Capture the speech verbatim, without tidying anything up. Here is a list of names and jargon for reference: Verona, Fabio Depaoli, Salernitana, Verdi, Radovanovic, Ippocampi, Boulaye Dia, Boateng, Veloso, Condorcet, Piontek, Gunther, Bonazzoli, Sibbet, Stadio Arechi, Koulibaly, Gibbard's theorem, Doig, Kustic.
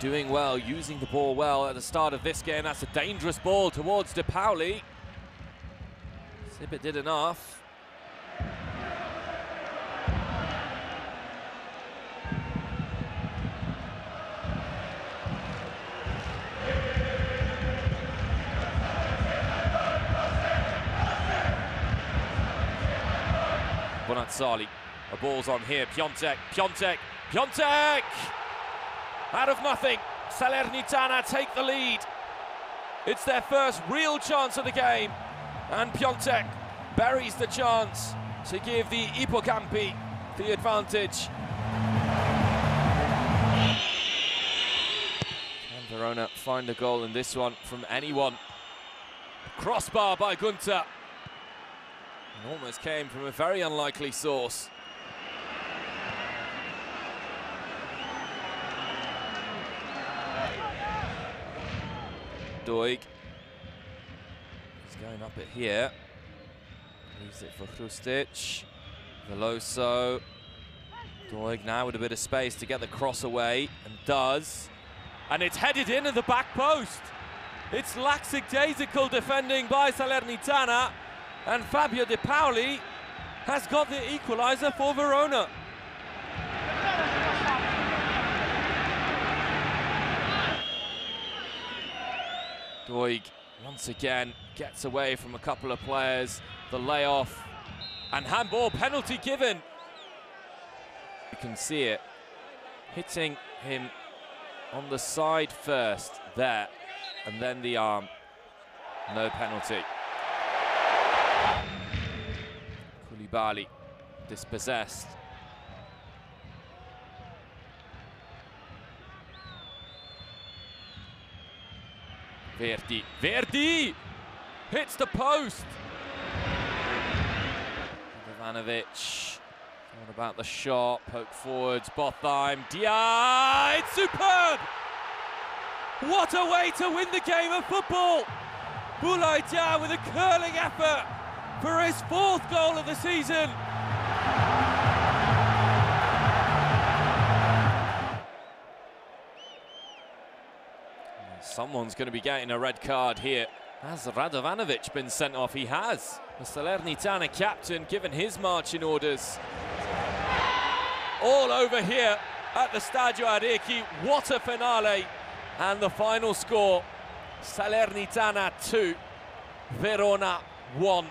doing well, using the ball well at the start of this game. That's a dangerous ball towards Depaoli. Sibbet did enough. Bonazzoli, a ball's on here. Piontek, Piontek, Piontek! Out of nothing, Salernitana take the lead. It's their first real chance of the game, and Piontek buries the chance to give the Ippocampi the advantage. And Verona find a goal in this one from anyone. Crossbar by Gunther. It almost came from a very unlikely source. Doig. He's going up it here. Leaves it for Kustic. Veloso. Doig now with a bit of space to get the cross away, and does. And it's headed in at the back post. It's lackadaisical defending by Salernitana. And Fabio Depaoli has got the equaliser for Verona. Doig once again gets away from a couple of players. The layoff and handball penalty given. You can see it hitting him on the side first there, and then the arm. No penalty. Koulibaly dispossessed. Verdi, Verdi hits the post. Radovanovic, what about the shot? Poke forwards, Boateng, Dia, it's superb! What a way to win the game of football! Boulaye Dia with a curling effort for his fourth goal of the season. Someone's going to be getting a red card here. Has Radovanovic been sent off? He has. The Salernitana captain given his marching orders. All over here at the Stadio Arechi. What a finale. And the final score, Salernitana two, Verona one.